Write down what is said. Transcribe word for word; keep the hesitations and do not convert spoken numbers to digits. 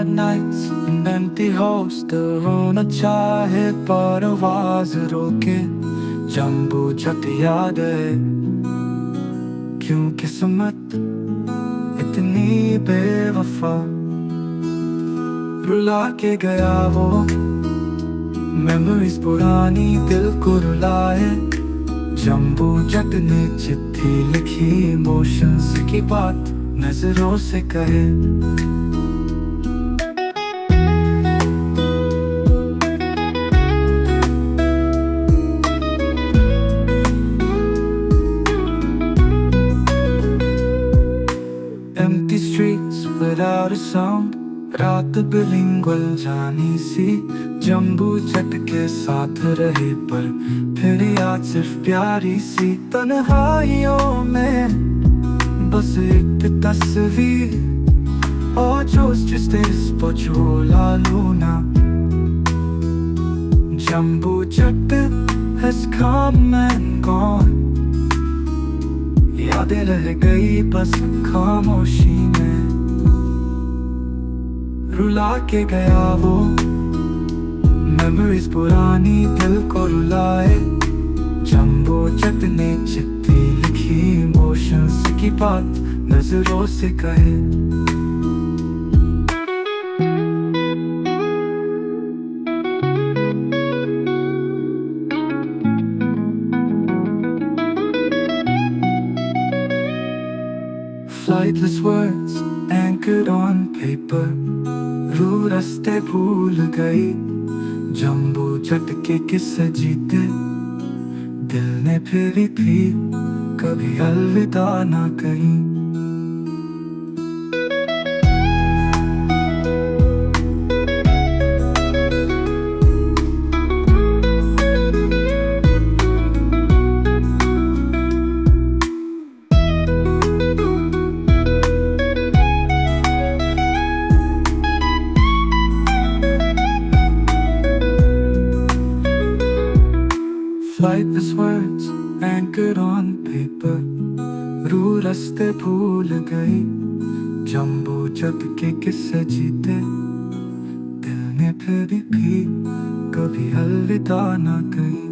at nights, an empty holster on a chahe par awaaz roke, jamboo jatt yaad hai, kyun kismat itni bewafa, रुला के गया वो memories पुरानी दिल को रुलाए, जंबू जट ने चिट्ठी लिखी इमोशंस की बात नजरों से कहे। Empty streets without a sound, रात बिलिंगुल जानी सी, जंबू जट के साथ रहे पर फिर याद सिर्फ प्यारी सी। तन्हाइयों में बस एक तस्वीर और जोश जिससे पछोला लूना, जंबू जट has come and gone, यादें रह गई बस खामोशी में। रुला के गया वो मेमोरीज पुरानी दिल को रुलाए, जंबू जट ने चिट्ठी लिखी इमोशंस की बात नजरों से कहे। Flightless words anchored on paper, रू रस्ते भूल गई, जंबू जट के किस्से जीते दिल ने फिरी थी कभी अलविदा ना कहीं। Flightless words anchored on paper, रू रस्ते भूल गई, जंबू जट के किस्से जीते दिल ने फिर भी कभी अलविदा ना कही।